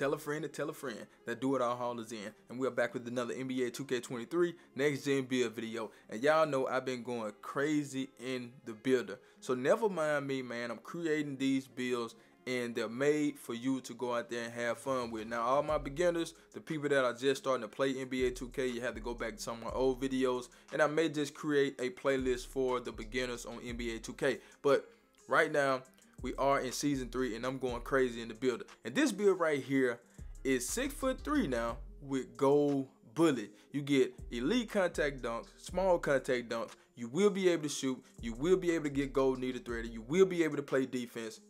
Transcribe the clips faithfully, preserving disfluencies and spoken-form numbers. Tell a friend to tell a friend that Do It All Hall is in. And we are back with another N B A two K twenty-three next gen build video. And y'all know I've been going crazy in the builder. So never mind me, man. I'm creating these builds and they're made for you to go out there and have fun with. Now, all my beginners, the people that are just starting to play N B A two K, you have to go back to some of my old videos. And I may just create a playlist for the beginners on N B A two K. But right now, we are in season three and I'm going crazy in the builder. And this build right here is six foot three now with gold bullet. You get elite contact dunks, small contact dunks. You will be able to shoot. You will be able to get gold needle threaded. You will be able to play defense.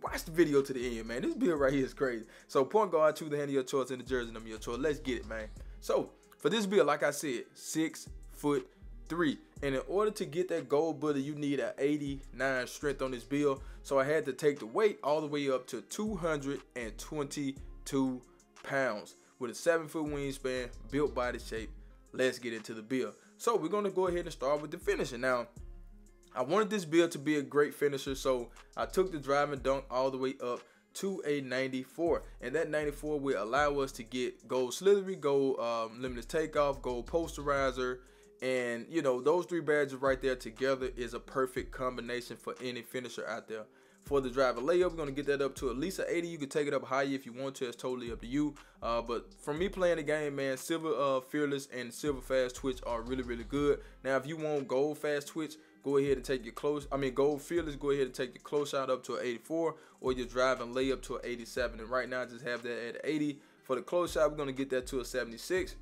Watch the video to the end, man. This build right here is crazy. So point guard, choose the hand of your choice and the jersey number of your choice. Let's get it, man. So for this build, like I said, six foot three. And in order to get that gold bullet, you need an eighty-nine strength on this build. So I had to take the weight all the way up to two hundred twenty-two pounds with a seven foot wingspan, built body shape. Let's get into the build. So we're going to go ahead and start with the finishing. Now, I wanted this build to be a great finisher, so I took the driving dunk all the way up to a ninety-four, and that ninety-four will allow us to get gold slithery, gold um, limited takeoff, gold posterizer. And, you know, those three badges right there together is a perfect combination for any finisher out there. For the driver layup, we're going to get that up to at least an eighty. You can take it up higher if you want to. It's totally up to you. Uh, but for me playing the game, man, Silver uh, Fearless and Silver Fast Twitch are really, really good. Now, if you want Gold Fast Twitch, go ahead and take your close. I mean, Gold Fearless, go ahead and take your close shot up to an eighty-four or your drive and layup to an eighty-seven. And right now, I just have that at eighty. For the close shot, we're going to get that to a seventy-six.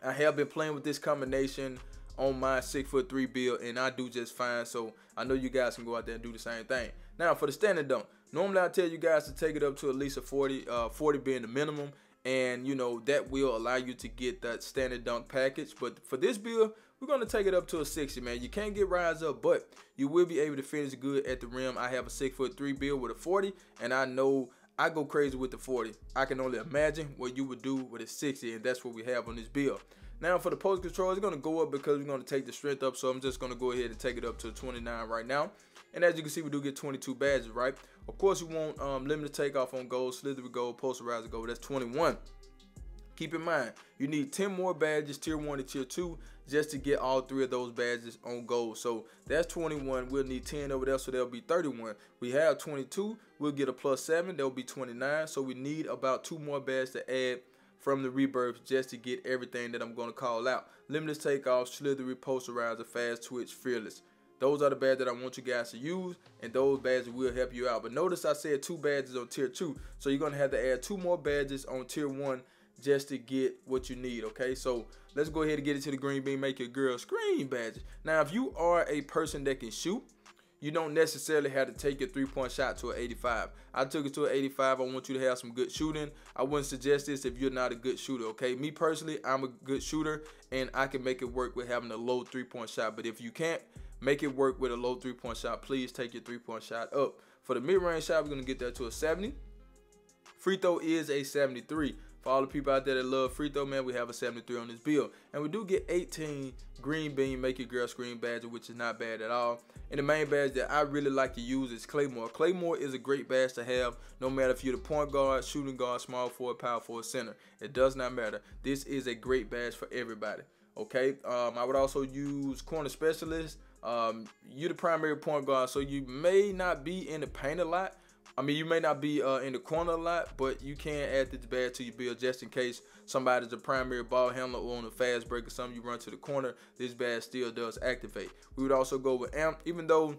I have been playing with this combination on my six foot three build and I do just fine, so I know you guys can go out there and do the same thing. Now for the standing dunk, normally I tell you guys to take it up to at least a forty, uh, forty being the minimum, and you know that will allow you to get that standing dunk package. But for this build, we're going to take it up to a sixty, man. You can't get rise up, but you will be able to finish good at the rim. I have a six foot three build with a forty, and I know I go crazy with the forty. I can only imagine what you would do with a sixty, and that's what we have on this build. Now for the post control, it's going to go up because we're going to take the strength up, so I'm just going to go ahead and take it up to twenty-nine right now. And as you can see, we do get twenty-two badges, right? Of course, you want um, limited takeoff on gold, slithery gold, posterizer gold. That's twenty-one. Keep in mind, you need ten more badges, tier one and tier two, just to get all three of those badges on gold. So that's twenty-one. We'll need ten over there, so that'll be thirty-one. We have twenty-two. We'll get a plus seven. That'll be twenty-nine. So we need about two more badges to add from the rebirth just to get everything that I'm going to call out. Limitless takeoff, slithery, posterizer, fast twitch, fearless. Those are the badges that I want you guys to use, and those badges will help you out. But notice I said two badges on tier two. So you're going to have to add two more badges on tier one just to get what you need, okay? So let's go ahead and get into the green bean, make your girl scream badges. Now, if you are a person that can shoot, you don't necessarily have to take your three-point shot to an eighty-five. I took it to an eighty-five. I want you to have some good shooting. I wouldn't suggest this if you're not a good shooter, okay? Me personally, I'm a good shooter, and I can make it work with having a low three-point shot. But if you can't make it work with a low three-point shot, please take your three-point shot up. For the mid-range shot, we're going to get that to a seventy. Free throw is a seventy-three. For all the people out there that love free throw, man, we have a seventy-three on this build. And we do get eighteen green bean, make your girl scream badge, which is not bad at all. And the main badge that I really like to use is Claymore. Claymore is a great badge to have, no matter if you're the point guard, shooting guard, small forward, power forward, center. It does not matter. This is a great badge for everybody, okay? Um, I would also use corner specialist. Um, you're the primary point guard, so you may not be in the paint a lot. I mean, you may not be uh, in the corner a lot, but you can add this badge to your build just in case somebody's a primary ball handler or on a fast break or something, you run to the corner, this badge still does activate. We would also go with Amp, even though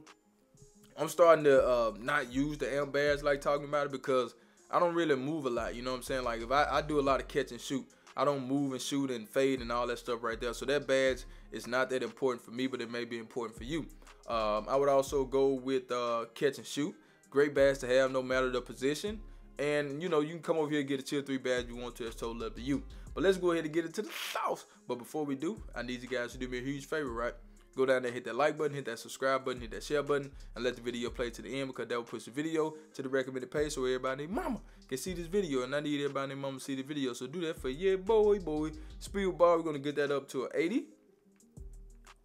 I'm starting to uh, not use the Amp badge like talking about it because I don't really move a lot, you know what I'm saying? Like, if I, I do a lot of catch and shoot, I don't move and shoot and fade and all that stuff right there. So that badge is not that important for me, but it may be important for you. Um, I would also go with uh, catch and shoot. Great badge to have no matter the position. And, you know, you can come over here and get a tier three badge you want to. It's totally up to you. But let's go ahead and get into the sauce. But before we do, I need you guys to do me a huge favor, right? Go down there, hit that like button, hit that subscribe button, hit that share button, and let the video play to the end because that will push the video to the recommended page so everybody named Mama can see this video. And I need everybody named Mama to see the video. So do that for yeah, boy, boy. Speed ball, we're going to get that up to an eighty.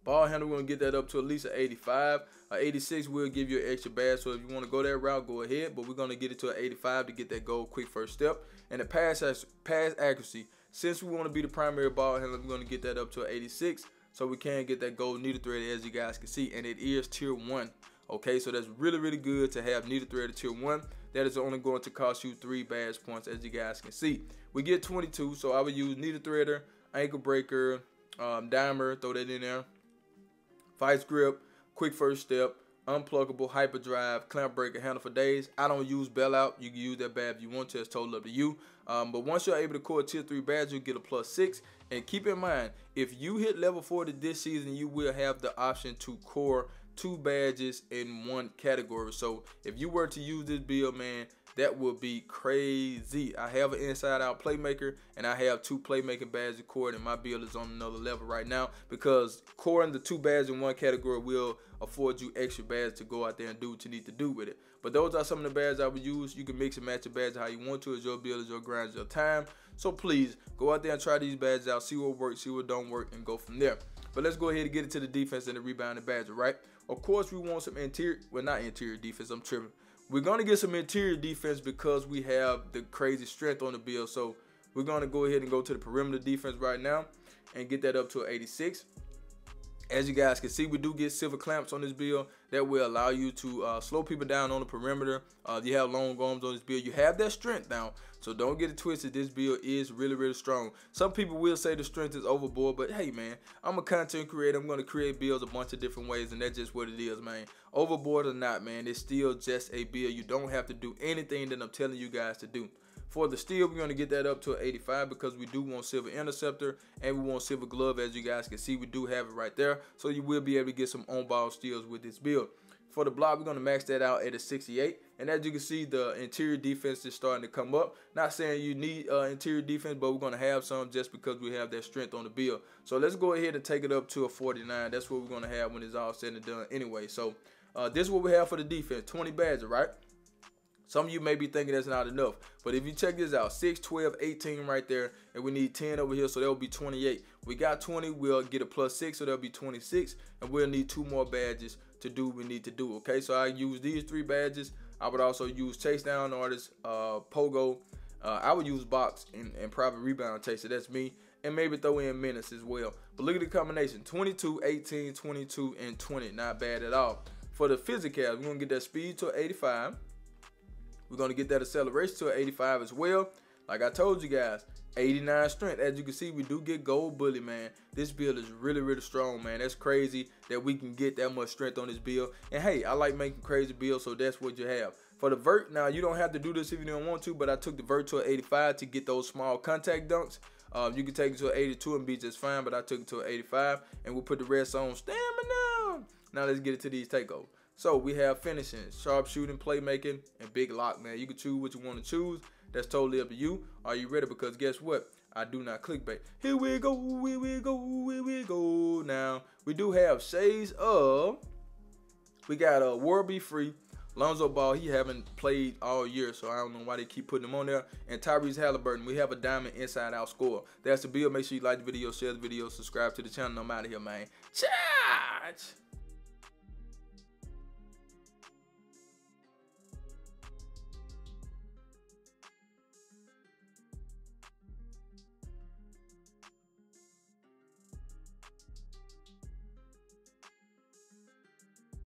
Ball handle, we're going to get that up to at least an eighty-five. An eighty-six will give you an extra badge, so if you want to go that route, go ahead. But we're going to get it to an eighty-five to get that goal quick first step. And the pass, pass accuracy, since we want to be the primary ball handler, we're going to get that up to an eighty-six. So we can get that gold needle threader, as you guys can see. And it is tier one. Okay, so that's really, really good to have needle threader tier one. That is only going to cost you three badge points, as you guys can see. We get twenty-two, so I would use needle threader, ankle breaker, um, dimer, throw that in there. Vice grip, quick first step, unpluggable, hyperdrive, clamp breaker, handle for days. I don't use bailout. You can use that badge if you want to. It's totally up to you. Um, but once you're able to core tier three badge, you'll get a plus six. And keep in mind, if you hit level forty this season, you will have the option to core two badges in one category. So if you were to use this build, man, that would be crazy. I have an inside out playmaker, and I have two playmaking badges cored, and my build is on another level right now because coring the two badges in one category will afford you extra badges to go out there and do what you need to do with it. But those are some of the badges I would use. You can mix and match your badges how you want to. It's your build, it's your grind, it's your time. So please go out there and try these badges out, see what works, see what don't work, and go from there. But let's go ahead and get it to the defense and the rebounding badge, right? Of course, we want some interior, well, not interior defense, I'm tripping. We're going to get some interior defense because we have the crazy strength on the build. So we're going to go ahead and go to the perimeter defense right now and get that up to an eighty-six. As you guys can see, we do get silver clamps on this build. That will allow you to uh, slow people down on the perimeter. Uh, you have long arms on this build. You have that strength down. So don't get it twisted. This build is really, really strong. Some people will say the strength is overboard, but hey, man, I'm a content creator. I'm going to create builds a bunch of different ways, and that's just what it is, man. Overboard or not, man, it's still just a build. You don't have to do anything that I'm telling you guys to do. For the steal, we're going to get that up to an eighty-five because we do want silver interceptor and we want silver glove. As you guys can see, we do have it right there. So you will be able to get some on-ball steals with this build. For the block, we're going to max that out at a sixty-eight. And as you can see, the interior defense is starting to come up. Not saying you need uh, interior defense, but we're going to have some just because we have that strength on the build. So let's go ahead and take it up to a forty-nine. That's what we're going to have when it's all said and done anyway. So uh, this is what we have for the defense. twenty badges, right? Some of you may be thinking that's not enough, but if you check this out, six, twelve, eighteen right there, and we need ten over here, so that'll be twenty-eight. We got twenty, we'll get a plus six, so that'll be twenty-six, and we'll need two more badges to do what we need to do, okay? So I use these three badges. I would also use Chase Down Artist, uh, Pogo. Uh, I would use Box and, and Private Rebound Chaser, that's me, and maybe throw in Menace as well. But look at the combination, twenty-two, eighteen, twenty-two, and twenty, not bad at all. For the physicals, we're going to get that speed to eighty-five. We're going to get that acceleration to an eighty-five as well. Like I told you guys, eighty-nine strength. As you can see, we do get gold bully, man. This build is really, really strong, man. That's crazy that we can get that much strength on this build. And hey, I like making crazy builds, so that's what you have. For the vert, now you don't have to do this if you don't want to, but I took the vert to an eighty-five to get those small contact dunks. Um, you can take it to an eighty-two and be just fine, but I took it to an eighty-five, and we'll put the rest on stamina. Now let's get it to these takeovers. So we have finishing, sharpshooting, playmaking, and big lock, man. You can choose what you want to choose. That's totally up to you. Are you ready? Because guess what? I do not clickbait. Here we go, here we go, here we go. Now, we do have shades of, we got a uh, World Be Free, Lonzo Ball. He haven't played all year, so I don't know why they keep putting him on there. And Tyrese Halliburton, we have a diamond inside out score. That's the build. Make sure you like the video, share the video, subscribe to the channel. I'm out of here, man. Charge!